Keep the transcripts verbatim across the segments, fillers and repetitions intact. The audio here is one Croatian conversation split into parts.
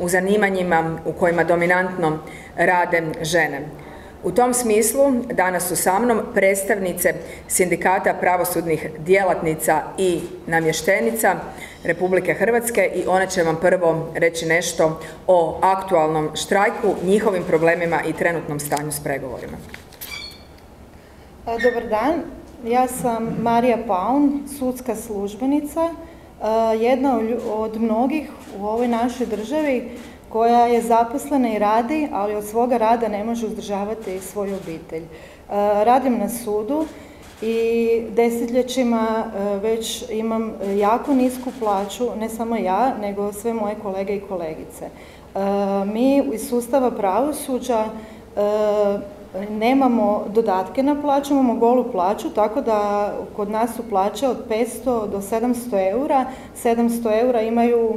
U zanimanjima u kojima dominantno rade žene. U tom smislu danas su sa mnom predstavnice Sindikata pravosudnih djelatnica i namještenica Republike Hrvatske i ona će vam prvo reći nešto o aktualnom štrajku, njihovim problemima i trenutnom stanju s pregovorima. Dobar dan, ja sam Marija Paun, sudska službenica, jedna od mnogih u ovoj našoj državi koja je zaposlena i radi, ali od svoga rada ne može uzdržavati svoju obitelj. Radim na sudu i desetljećima već imam jako nisku plaću, ne samo ja, nego sve moje kolege i kolegice. Mi iz sustava pravosuđa nemamo dodatke na plaću, imamo golu plaću, tako da kod nas su plaće od petsto do sedamsto eura. sedamsto eura imaju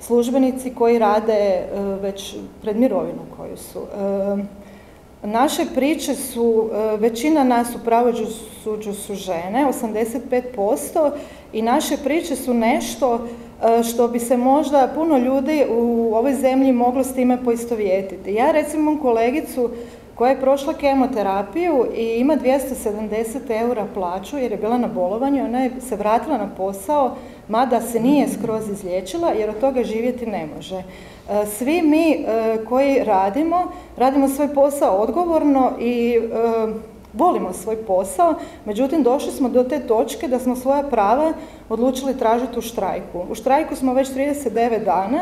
službenici koji rade već pred mirovinu koju su. Naše priče su, većina nas u pravosuđu su žene, osamdeset pet posto, i naše priče su nešto što bi se možda puno ljudi u ovoj zemlji moglo s time poistovjetiti. Ja recimo imam kolegicu koja je prošla kemoterapiju i ima dvjesto sedamdeset eura plaću jer je bila na bolovanju, ona je se vratila na posao, mada se nije skroz izliječila jer od toga živjeti ne može. Svi mi koji radimo, radimo svoj posao odgovorno i volimo svoj posao, međutim došli smo do te točke da smo svoja prava odlučili tražiti u štrajku. U štrajku smo već trideset devet dana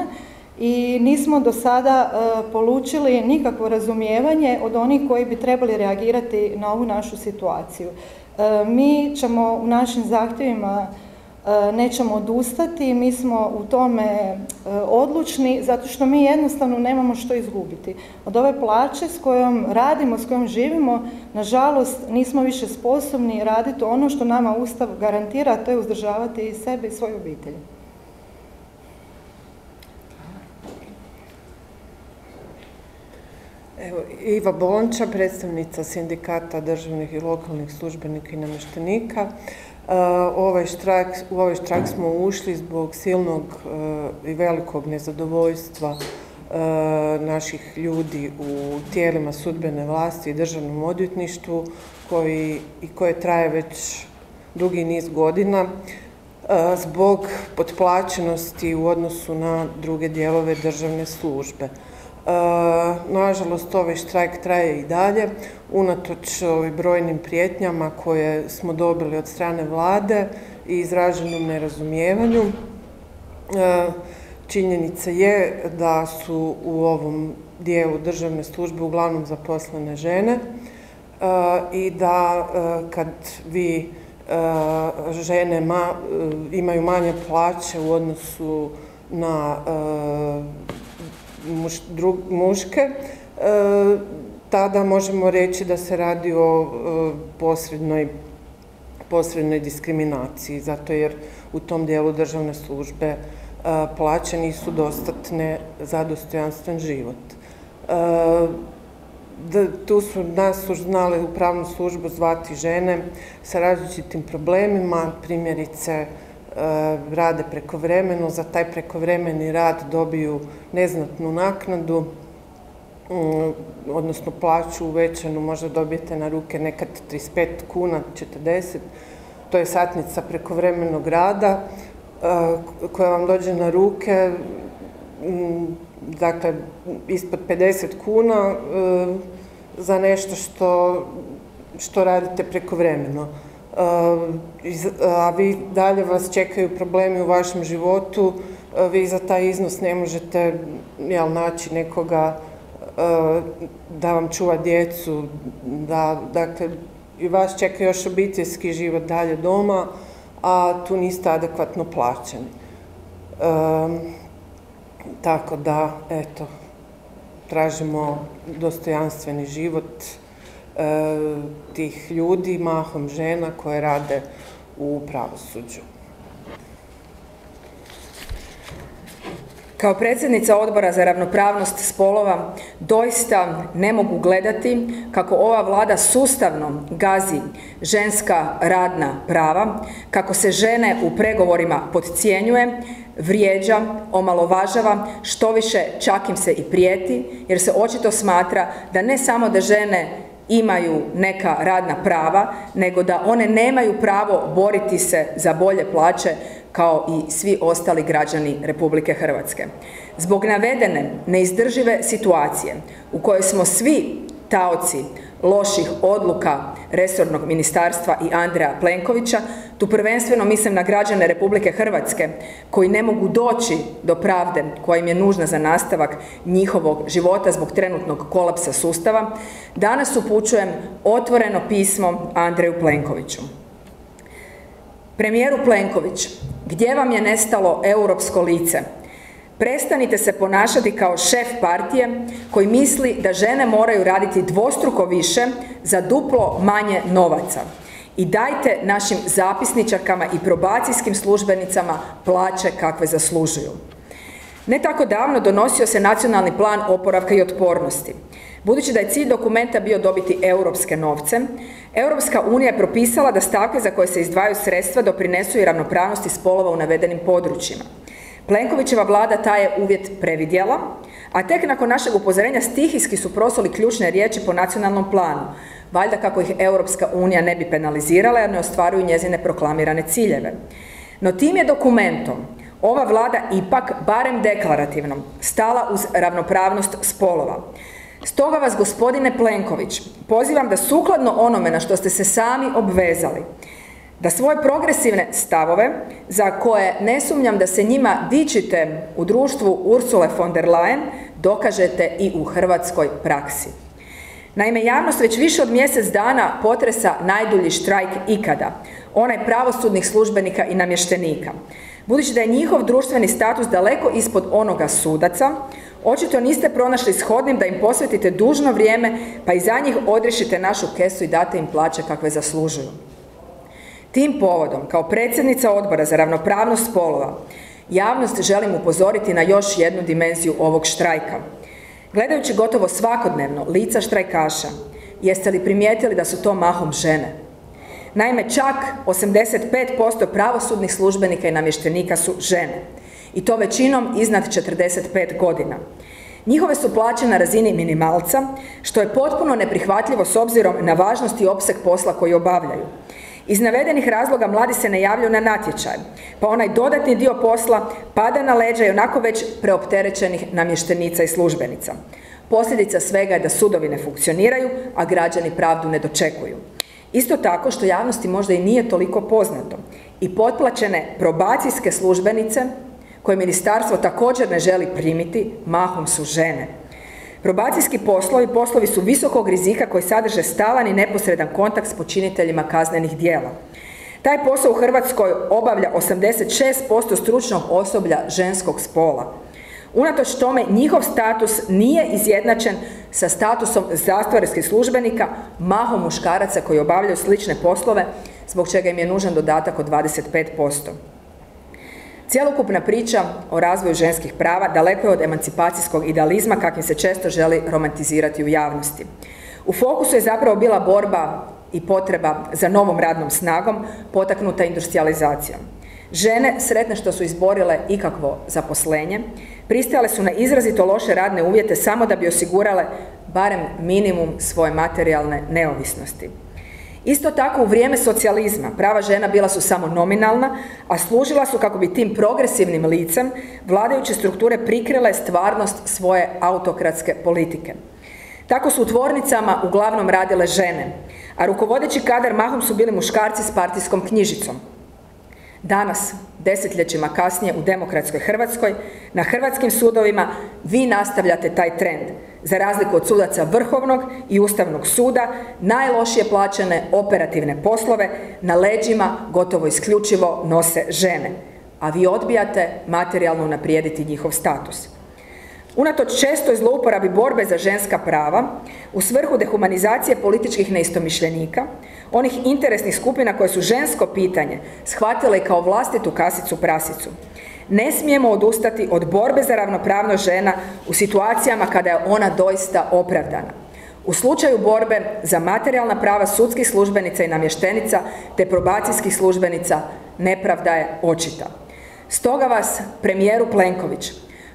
i nismo do sada e, polučili nikakvo razumijevanje od onih koji bi trebali reagirati na ovu našu situaciju. E, mi ćemo u našim zahtjevima e, nećemo odustati, mi smo u tome e, odlučni zato što mi jednostavno nemamo što izgubiti. Od ove plaće s kojom radimo, s kojom živimo, nažalost nismo više sposobni raditi ono što nama Ustav garantira, a to je uzdržavati i sebe i svoju obitelj. Evo, Iva Bonča, predstavnica Sindikata državnih i lokalnih službenika i namještenika. U ovaj štrajk smo ušli zbog silnog i velikog nezadovoljstva naših ljudi u tijelima sudbene vlasti i državnom odvjetništvu koji, i koje traje već dugi niz godina zbog potplaćenosti u odnosu na druge dijelove državne službe. Nažalost, ovaj štrajk traje i dalje, unatoč brojnim prijetnjama koje smo dobili od strane vlade i izraženom nerazumijevanju. Činjenica je da su u ovom dijelu državne službe uglavnom zaposlene žene i da kad vi žene imaju manje plaće u odnosu na muške, tada možemo reći da se radi o posrednoj diskriminaciji, zato jer u tom dijelu državne službe plaće nisu dostatne za dostojanstven život. Tu su nas znale u pravnu službu zvati žene sa različitim problemima, primjerice rade prekovremeno, za taj prekovremeni rad dobiju neznatnu naknadu, odnosno plaću uvećanu, možda dobijete na ruke nekad trideset pet kuna, četrdeset, to je satnica prekovremenog rada koja vam dođe na ruke, dakle ispod pedeset kuna za nešto što, što radite prekovremeno. A vi dalje vas čekaju problemi u vašem životu, vi za taj iznos ne možete naći nekoga da vam čuva djecu, dakle i vas čeka još obiteljski život dalje doma, a tu niste adekvatno plaćeni. Tako da, eto, tražimo dostojanstveni život tih ljudi, mahom žena koje rade u pravosuđu. Kao predsjednica Odbora za ravnopravnost spolova doista ne mogu gledati kako ova vlada sustavno gazi ženska radna prava, kako se žene u pregovorima podcjenjuje, vrijeđa, omalovažava, što više čak im se i prijeti, jer se očito smatra da ne samo da žene imaju neka radna prava, nego da one nemaju pravo boriti se za bolje plaće kao i svi ostali građani Republike Hrvatske. Zbog navedene neizdržive situacije u kojoj smo svi taoci loših odluka resornog ministarstva i Andreja Plenkovića, tu prvenstveno mislim na građane Republike Hrvatske koji ne mogu doći do pravde koja im je nužna za nastavak njihovog života zbog trenutnog kolapsa sustava, danas upućujem otvoreno pismo Andreju Plenkoviću. Premijeru Plenković, gdje vam je nestalo europsko lice? Prestanite se ponašati kao šef partije koji misli da žene moraju raditi dvostruko više za duplo manje novaca. I dajte našim zapisničarkama i probacijskim službenicama plaće kakve zaslužuju. Ne tako davno donosio se Nacionalni plan oporavka i otpornosti. Budući da je cilj dokumenta bio dobiti europske novce, Europska unija je propisala da stavke za koje se izdvajaju sredstva doprinesu i ravnopravnosti spolova u navedenim područjima. Plenkovićeva vlada taj je uvjet previdjela, a tek nakon našeg upozorenja stihijski su prosoli ključne riječi po nacionalnom planu, valjda kako ih Europska unija ne bi penalizirala jer ne ostvaruju njezine proklamirane ciljeve. No tim je dokumentom ova vlada ipak, barem deklarativno, stala uz ravnopravnost spolova. Stoga vas, gospodine Plenković, pozivam da sukladno onome na što ste se sami obvezali, da svoje progresivne stavove, za koje ne sumnjam da se njima dičite u društvu Ursule von der Leyen, dokažete i u hrvatskoj praksi. Naime, javnost već više od mjesec dana potresa najdulji štrajk ikada, onaj pravosudnih službenika i namještenika. Budući da je njihov društveni status daleko ispod onoga sudaca, očito niste pronašli shodnim da im posvetite dužno vrijeme, pa i za njih odriješite našu kesu i date im plaće kakve zaslužuju. Tim povodom, kao predsjednica Odbora za ravnopravnost spolova, javnost želim upozoriti na još jednu dimenziju ovog štrajka. Gledajući gotovo svakodnevno lica štrajkaša, jeste li primijetili da su to mahom žene? Naime, čak osamdeset pet posto pravosudnih službenika i namještenika su žene, i to većinom iznad četrdeset pet godina. Njihove su plaće na razini minimalca, što je potpuno neprihvatljivo s obzirom na važnost i opseg posla koji obavljaju. Iz navedenih razloga mladi se ne javljaju na natječaj, pa onaj dodatni dio posla pada na leđa i onako već preopterećenih namještenica i službenica. Posljedica svega je da sudovi ne funkcioniraju, a građani pravdu ne dočekuju. Isto tako, što javnosti možda i nije toliko poznato, i potplaćene probacijske službenice, koje ministarstvo također ne želi primiti, mahom su žene. Probacijski poslovi, poslovi su visokog rizika koji sadrže stalan i neposredan kontakt s počiniteljima kaznenih djela. Taj posao u Hrvatskoj obavlja osamdeset šest posto stručnog osoblja ženskog spola. Unatoč tome, njihov status nije izjednačen sa statusom zatvorskih službenika, mahom muškaraca koji obavljaju slične poslove, zbog čega im je nužan dodatak od dvadeset pet posto. Cjelokupna priča o razvoju ženskih prava daleko je od emancipacijskog idealizma kakvim se često želi romantizirati u javnosti. U fokusu je zapravo bila borba i potreba za novom radnom snagom potaknuta industrijalizacijom. Žene, sretne što su izborile ikakvo zaposlenje, pristajale su na izrazito loše radne uvjete samo da bi osigurale barem minimum svoje materijalne neovisnosti. Isto tako, u vrijeme socijalizma prava žena bila su samo nominalna, a služila su kako bi tim progresivnim licem vladajuće strukture prikrile stvarnost svoje autokratske politike. Tako su u tvornicama uglavnom radile žene, a rukovodeći kadar mahom su bili muškarci s partijskom knjižicom. Danas, desetljećima kasnije u demokratskoj Hrvatskoj, na hrvatskim sudovima vi nastavljate taj trend, za razliku od sudaca Vrhovnog i Ustavnog suda, najlošije plaćene operativne poslove na leđima gotovo isključivo nose žene, a vi odbijate materijalno unaprijediti njihov status. Unatoč čestoj zlouporabi borbe za ženska prava, u svrhu dehumanizacije političkih neistomišljenika, onih interesnih skupina koje su žensko pitanje shvatile kao vlastitu kasicu prasicu, ne smijemo odustati od borbe za ravnopravnost žena u situacijama kada je ona doista opravdana. U slučaju borbe za materijalna prava sudskih službenica i namještenica te probacijskih službenica, nepravda je očita. Stoga vas, premijeru Plenković,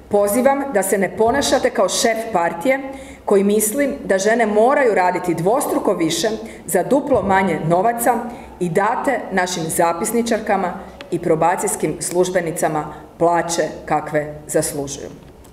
pozivam da se ne ponašate kao šef partije koji misli da žene moraju raditi dvostruko više za duplo manje novaca i date našim zapisničarkama i probacijskim službenicama plaće kakve zaslužuju.